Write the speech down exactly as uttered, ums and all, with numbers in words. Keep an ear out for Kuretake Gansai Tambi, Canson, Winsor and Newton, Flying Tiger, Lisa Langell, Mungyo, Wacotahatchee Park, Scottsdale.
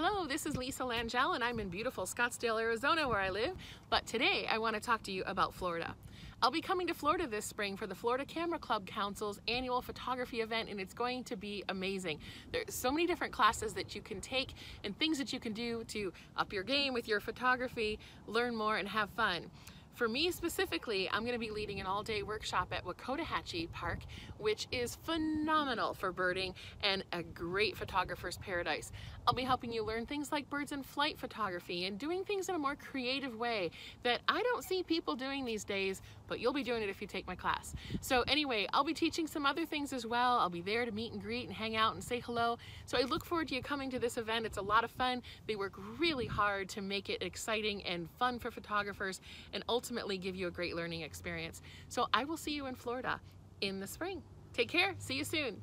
Hello, this is Lisa Langell and I'm in beautiful Scottsdale, Arizona where I live, but today I want to talk to you about Florida. I'll be coming to Florida this spring for the Florida Camera Club Council's annual photography event, and it's going to be amazing. There's so many different classes that you can take and things that you can do to up your game with your photography, learn more, and have fun. For me specifically, I'm going to be leading an all-day workshop at Wacotahatchee Park, which is phenomenal for birding and a great photographer's paradise. I'll be helping you learn things like birds in flight photography and doing things in a more creative way that I don't see people doing these days, but you'll be doing it if you take my class. So anyway, I'll be teaching some other things as well. I'll be there to meet and greet and hang out and say hello. So I look forward to you coming to this event. It's a lot of fun. They work really hard to make it exciting and fun for photographers and ultimately ultimately give you a great learning experience. So I will see you in Florida in the spring. Take care. See you soon.